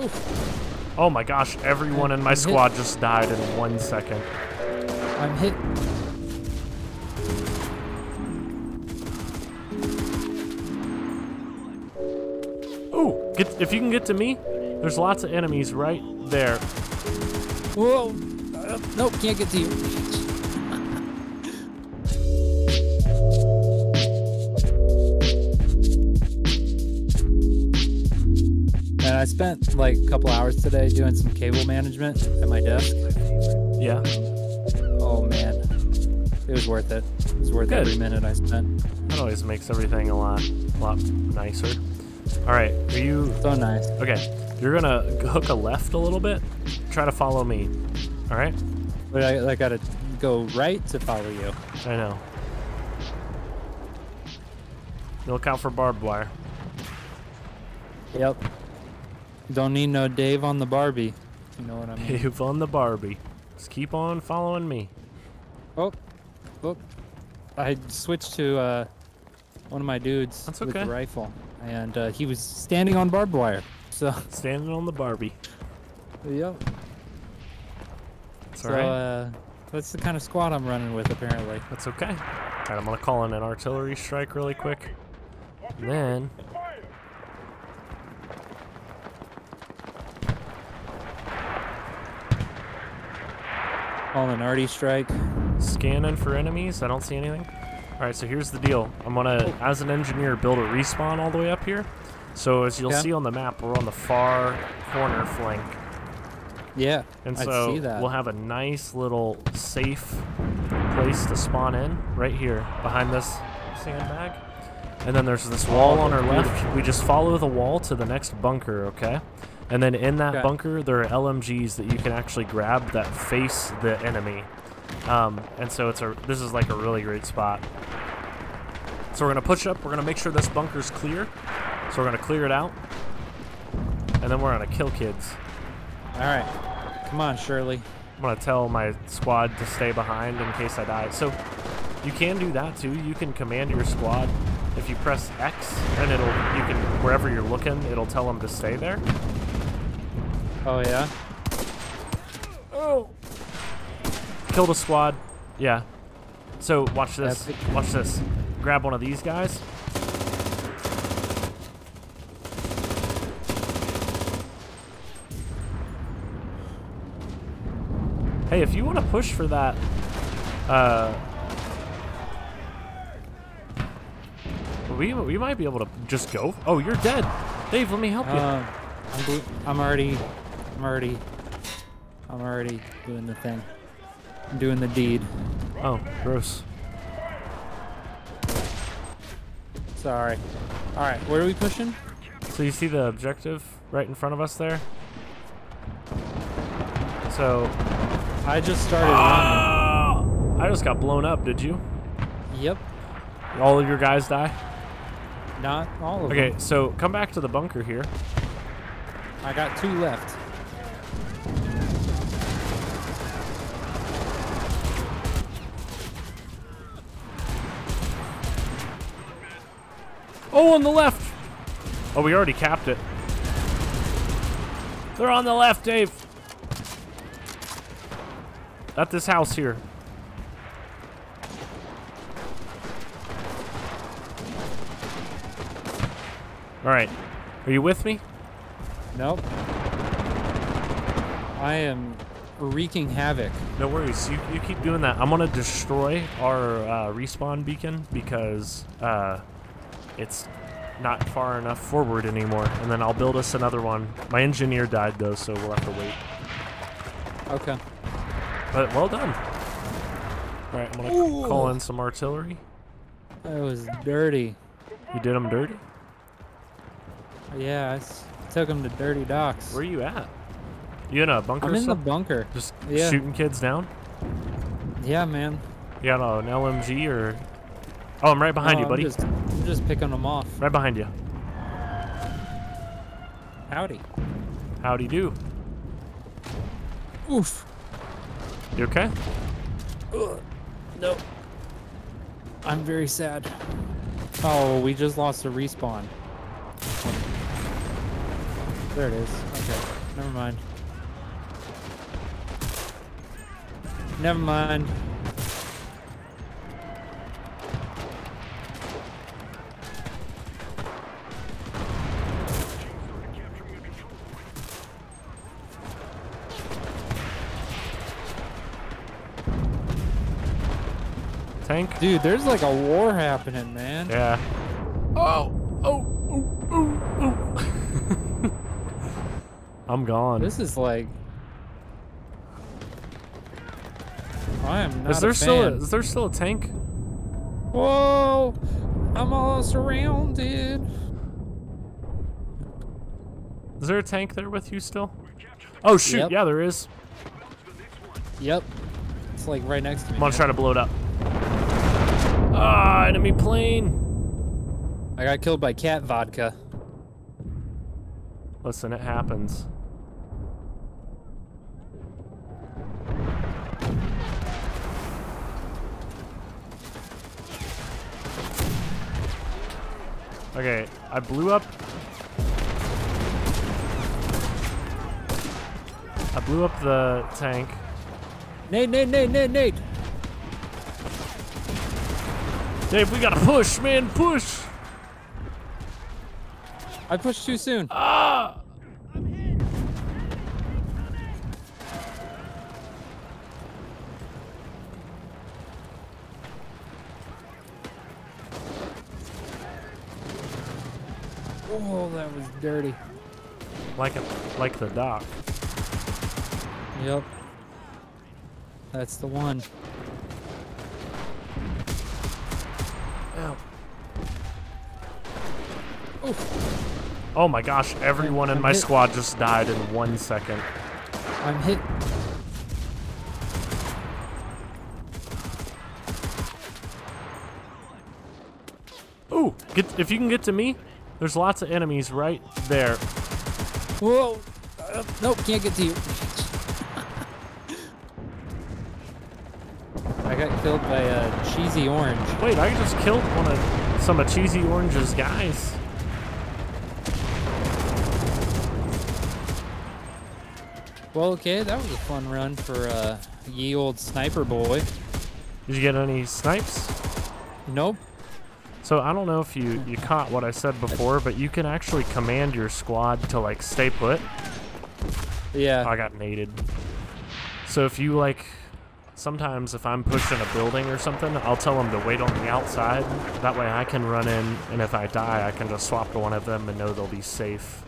Oof. Oh my gosh, everyone in my squad just died in 1 second. I'm hit. Ooh, if you can get to me, there's lots of enemies right there. Whoa, nope, can't get to you. I spent like a couple hours today doing some cable management at my desk. Yeah. Oh man, it was worth it. It was worth every minute I spent. That always makes everything a lot nicer. All right, are you? So nice. Okay, you're gonna hook a left a little bit. Try to follow me. All right. But I gotta go right to follow you. I know. Look out for barbed wire. Yep. Don't need no Dave on the Barbie. You know what I mean? Dave on the Barbie. Just keep on following me. Oh, oh. I switched to one of my dudes with the rifle, and he was standing on barbed wire. So standing on the Barbie. Yep. That's so, all right. That's the kind of squad I'm running with, apparently. That's okay. All right, I'm gonna call in an artillery strike really quick, and then. All an arty strike. Scanning for enemies. I don't see anything. All right, so here's the deal. I'm gonna, as an engineer, build a respawn all the way up here. So as you'll see on the map, we're on the far corner flank. Yeah, and so I see that. We'll have a nice little safe place to spawn in right here behind this sandbag. And then there's this wall on our left. We just follow the wall to the next bunker, okay? And then in that bunker, there are LMGs that you can actually grab that face the enemy. And so this is like a really great spot. So we're gonna push up, we're gonna make sure this bunker's clear. So we're gonna clear it out. And then we're gonna kill kids. All right, come on, Shirley. I'm gonna tell my squad to stay behind in case I die. So you can do that too, you can command your squad. If you press X, and you can, wherever you're looking, it'll tell them to stay there. Oh, yeah? Oh! Killed a squad. Yeah. So, watch this. Watch this. Grab one of these guys. Hey, if you want to push for that, we might be able to just go. Oh, you're dead. Dave, let me help you. I'm already doing the thing. I'm doing the deed. Oh, gross. Sorry. All right, where are we pushing? So you see the objective right in front of us there? So I just started running. I just got blown up, did you? Yep. All of your guys die? Not all of them. Okay, so come back to the bunker here. I got 2 left. Oh, on the left! Oh, we already capped it. They're on the left, Dave. At this house here. All right, are you with me? Nope. I am wreaking havoc. No worries. You keep doing that. I'm gonna destroy our respawn beacon because it's not far enough forward anymore. And then I'll build us another one. My engineer died though, so we'll have to wait. Okay. But well done. All right, I'm gonna call in some artillery. That was dirty. You did them dirty? Yeah. Took him to dirty docks. Where are you at? You in a bunker? I'm in the bunker. Just shooting kids down? Yeah, man. You got an LMG or? Oh, I'm right behind you, buddy. I'm just picking them off. Right behind you. Howdy. Howdy do. Oof. You okay? Ugh. No. I'm very sad. Oh, we just lost a respawn. There it is. Okay. Never mind. Never mind. Tank? Dude, there's like a war happening, man. Yeah. Oh! Oh! Oh! Oh! Oh! I'm gone. This is like... I am not Is there still a tank? Whoa! I'm all surrounded. Is there a tank there with you still? Oh shoot, yep. Yeah there is. Yep. It's like right next to me. I'm gonna try to blow it up. Ah, enemy plane! I got killed by cat vodka. Listen, it happens. Okay, I blew up. I blew up the tank. Nate, Nate, Nate, Nate, Nate! Dave, we gotta push, man, push! I pushed too soon. Ah! I'm hit. Oh, that was dirty. Like the dock. Yep. That's the one. Ow. Oof. Oh my gosh, everyone in my squad just died in 1 second. I'm hit. Ooh, if you can get to me, there's lots of enemies right there. Whoa. Nope, can't get to you. I got killed by a cheesy orange. Wait, I just killed one of some of Cheesy Orange's guys. Well, okay, that was a fun run for ye old sniper boy. Did you get any snipes? Nope. So I don't know if you caught what I said before, but you can actually command your squad to like stay put. Yeah. I got naded. So if you like. Sometimes if I'm pushing a building or something, I'll tell them to wait on the outside. That way I can run in, and if I die, I can just swap to one of them and know they'll be safe.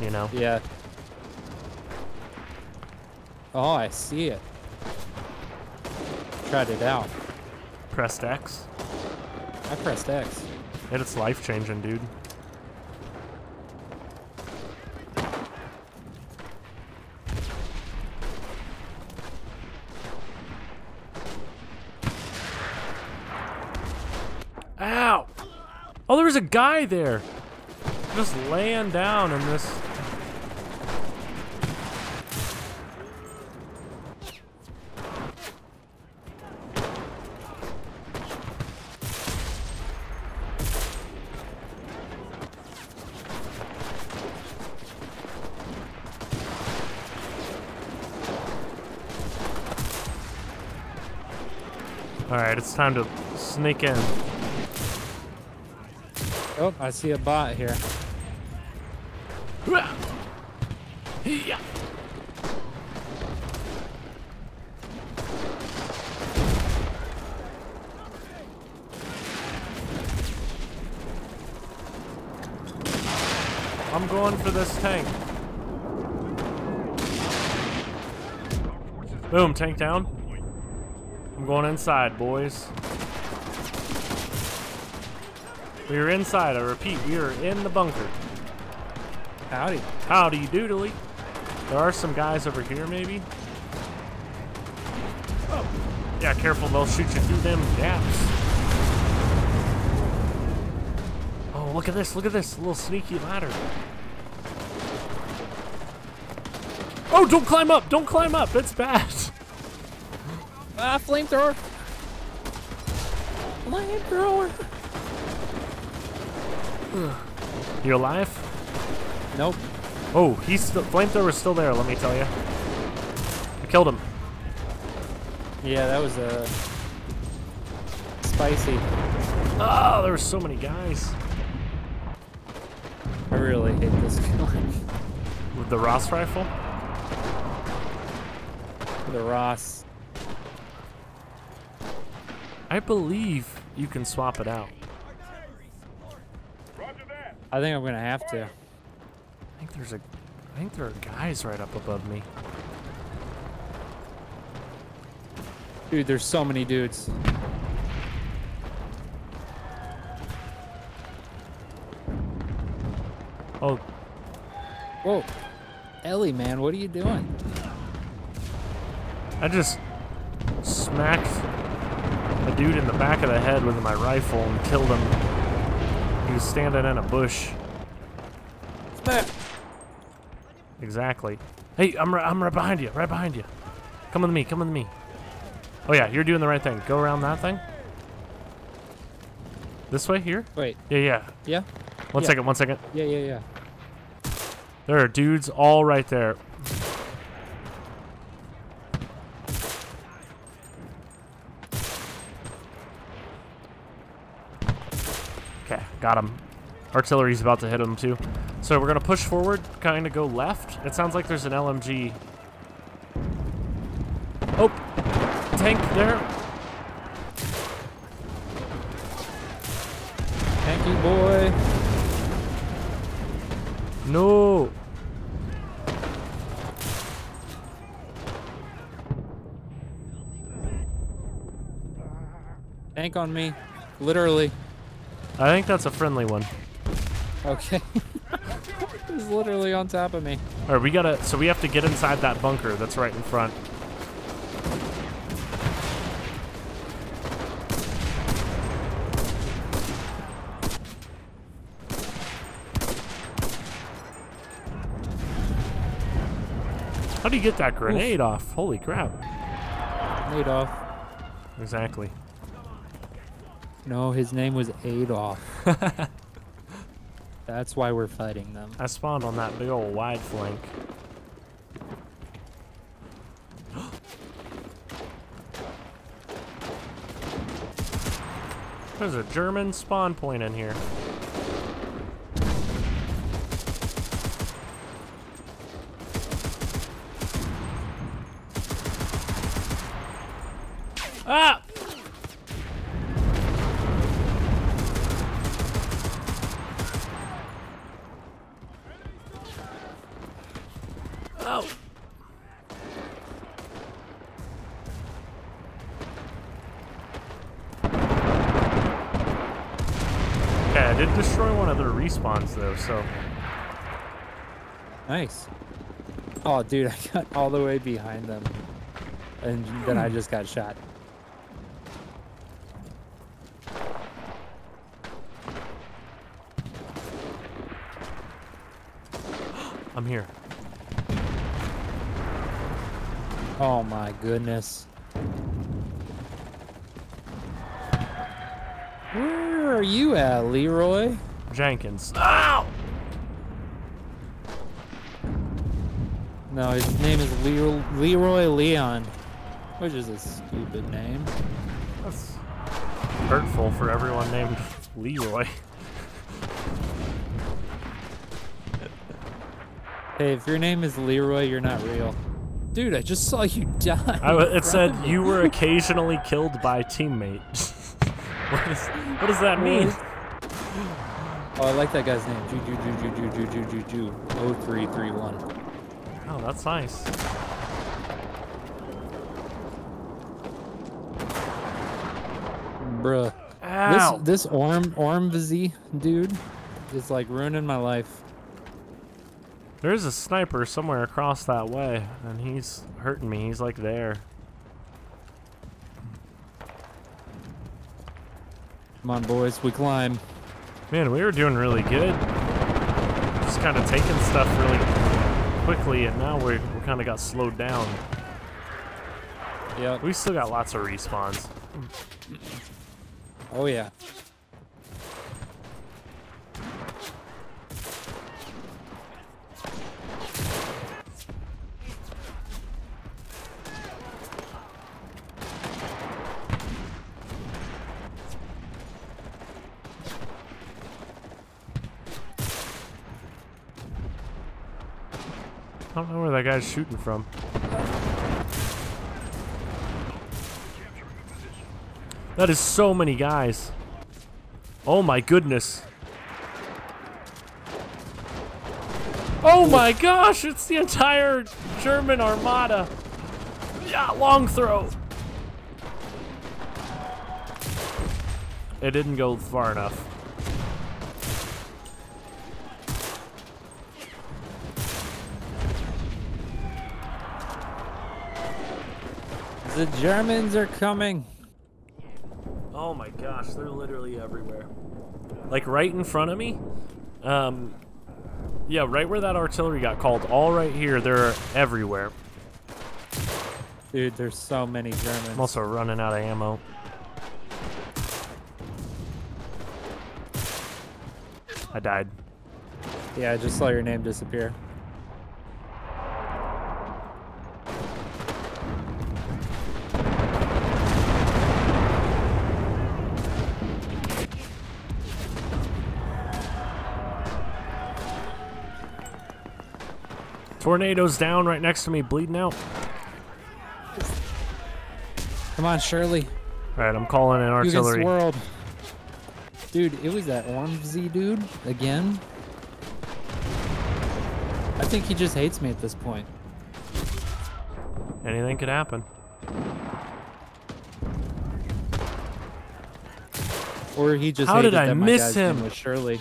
You know? Yeah. Oh, I see it. Tried it out. Pressed X? I pressed X. And it's life-changing, dude. Ow! Oh, there was a guy there! Just laying down in this... Alright, it's time to sneak in. Oh, I see a bot here. I'm going for this tank. Boom, tank down. I'm going inside, boys. We are inside, I repeat, we are in the bunker. Howdy. Howdy doodly. There are some guys over here, maybe. Oh. Yeah, careful, they'll shoot you through them gaps. Oh, look at this, a little sneaky ladder. Oh, don't climb up, that's bad. Ah, flamethrower. Flamethrower. You alive? Nope. Oh, flamethrower's still there, let me tell you. I killed him. Yeah, that was spicy. Oh, there were so many guys. I really hate this gun. With the Ross rifle? The Ross. I believe you can swap it out. I think I'm gonna have to. I think there are guys right up above me. Dude, there's so many dudes. Oh. Whoa. Ellie, man, what are you doing? I just smacked a dude in the back of the head with my rifle and killed him. He was standing in a bush. Smack! Exactly. Hey, I'm right behind you, right behind you. Come with me, come with me. Oh yeah, you're doing the right thing. Go around that thing. This way, here? Wait. Yeah, yeah. Yeah? One second. Yeah. There are dudes all right there. Okay, got him. Artillery's about to hit him too. So we're gonna push forward, kinda go left. It sounds like there's an LMG. Oh, tank there. Tanky boy. No. Tank on me, literally. I think that's a friendly one. Okay. He's literally on top of me. All right, so we have to get inside that bunker that's right in front. How do you get that grenade off? Holy crap. Adolf. Exactly. No, his name was Adolf. That's why we're fighting them. I spawned on that big old wide flank. There's a German spawn point in here. Ah! Oh! Okay, I did destroy one of their respawns though, so. Nice. Oh, dude, I got all the way behind them. And then I just got shot. I'm here. Oh my goodness. Where are you at, Leroy? Jenkins. Ow! No, his name is Leroy Leon, which is a stupid name. That's hurtful for everyone named Leroy. Hey, if your name is Leroy, you're not real. Dude, I just saw you die. It said you were occasionally killed by teammates. What does that mean? Oh, I like that guy's name. Ju 0331. Oh, that's nice. Bruh. Ow. This Ormvizi dude is like ruining my life. There's a sniper somewhere across that way, and he's hurting me. He's like there. Come on, boys, we climb. Man, we were doing really good. Just kind of taking stuff really quickly, and now we kind of got slowed down. Yeah. We still got lots of respawns. Oh, yeah. I don't know where that guy's shooting from. That is so many guys. Oh my goodness. Oh my gosh, it's the entire German armada. Yeah, long throw. It didn't go far enough. The Germans are coming. Oh my gosh, they're literally everywhere. Like right in front of me. Yeah, right where that artillery got called, all right here, they're everywhere. Dude, there's so many Germans. I'm also running out of ammo. I died. Yeah, I just saw your name disappear. Tornado's down right next to me, bleeding out. Come on, Shirley. All right, I'm calling in artillery. Dude, it's world. Dude, it was that Ormsy dude again. I think he just hates me at this point. Anything could happen. Or he just. How did I miss him? With Shirley.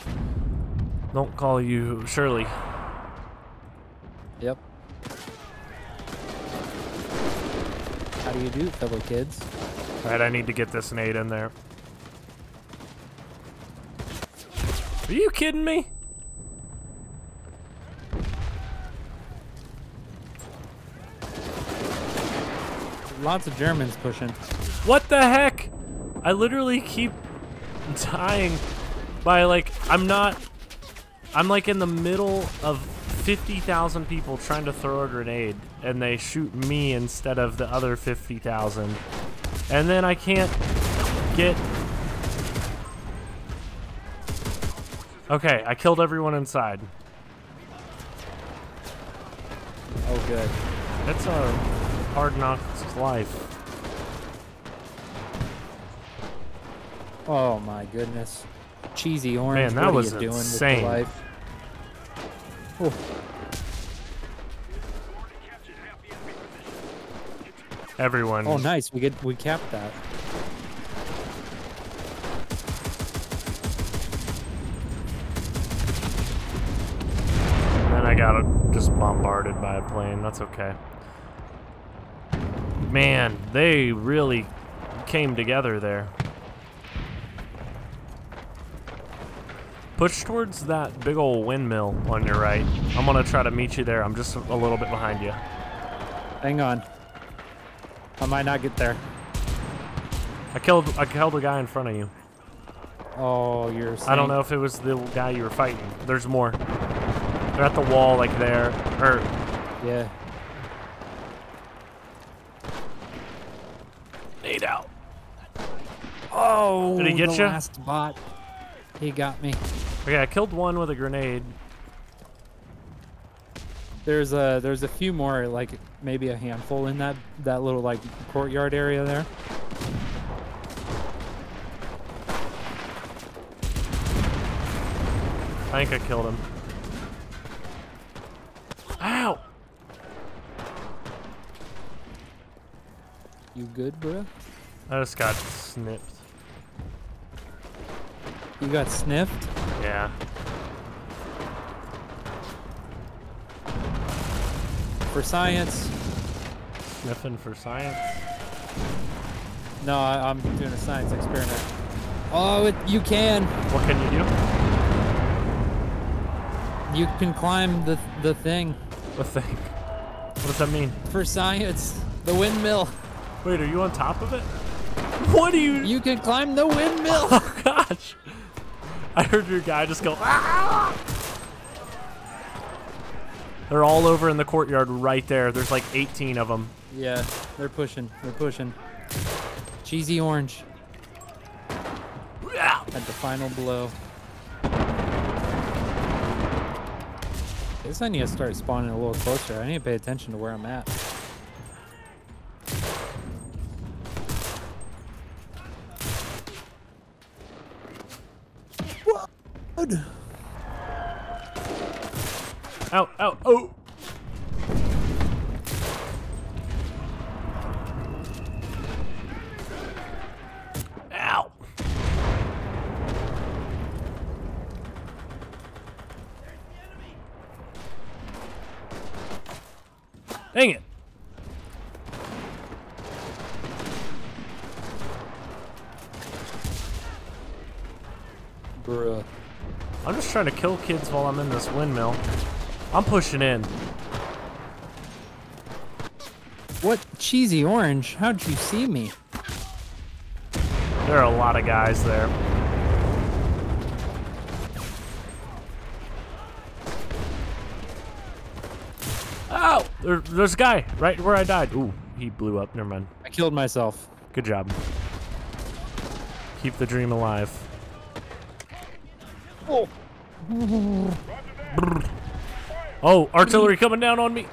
Don't call you Shirley. Yep. How do you do, fellow kids? Alright, I need to get this nade in there. Are you kidding me? Lots of Germans pushing. What the heck? I literally keep dying by like, I'm like in the middle of 50,000 people trying to throw a grenade, and they shoot me instead of the other 50,000. And then I can't get... Okay, I killed everyone inside. Oh, good. That's a hard knock's life. Oh, my goodness. Cheesy orange. Man, that was insane. What are you doing with your life? Oh. Everyone. Oh, nice. We capped that. Then I got just bombarded by a plane. That's okay. Man, they really came together there. Push towards that big old windmill on your right. I'm gonna try to meet you there. I'm just a little bit behind you. Hang on. I might not get there. I killed a guy in front of you. Oh, you're saying... I don't know if it was the guy you were fighting. There's more. They're at the wall, like there. Or... Yeah. Nade out. Oh, did he get you? Last bot. He got me. Okay, I killed one with a grenade. There's a few more, like maybe a handful in that little like courtyard area there. I think I killed him. Ow! You good, bro? I just got snipped. You got sniffed? Yeah. For science. Sniffing for science? No, I'm doing a science experiment. Oh, you can. What can you do? You can climb the thing. What thing? What does that mean? For science. The windmill. Wait, are you on top of it? What do you... You can climb the windmill. Oh, gosh. I heard your guy just go, ah! They're all over in the courtyard right there. There's like 18 of them. Yeah, they're pushing. They're pushing. Cheesy orange. At the final blow. I guess I need to start spawning a little closer. I need to pay attention to where I'm at. Ow, ow, oh! Ow! Dang it! Bruh. I'm just trying to kill kids while I'm in this windmill. I'm pushing in. What cheesy orange? How'd you see me? There are a lot of guys there. Oh! There's a guy right where I died. Ooh, he blew up. Never mind. I killed myself. Good job. Keep the dream alive. Oh. Oh, artillery coming down on me.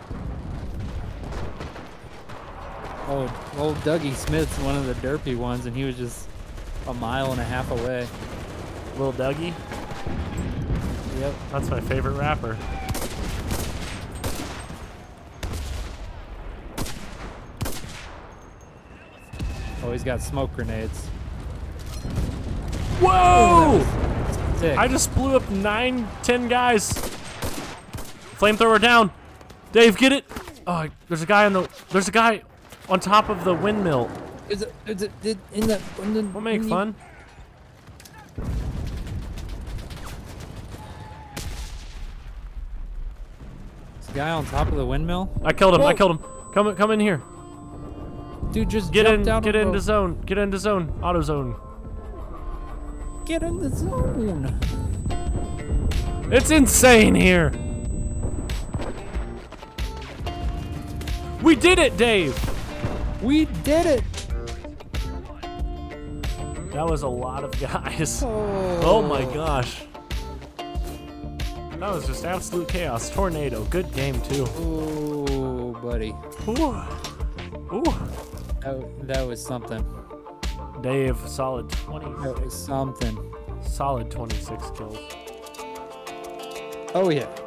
Oh, old Dougie Smith's one of the derpy ones, and he was just a mile and a half away. Little Dougie? Yep. That's my favorite rapper. Oh, he's got smoke grenades. Whoa! I just blew up 9, 10 guys. Flamethrower down. Dave, get it. Oh, there's a guy on the. There's a guy on top of the windmill. We'll make fun. There's a guy on top of the windmill. I killed him. Whoa. I killed him. Come in here. Dude, just get in. Get into zone. Get into zone. Auto zone. Get in the zone. It's insane here. We did it, Dave. We did it. That was a lot of guys. Oh, oh my gosh. That was just absolute chaos. Tornado. Good game too. Oh, buddy. Ooh. Ooh. That was something. Dave, solid 26. That was something. Solid 26 kills. Oh yeah.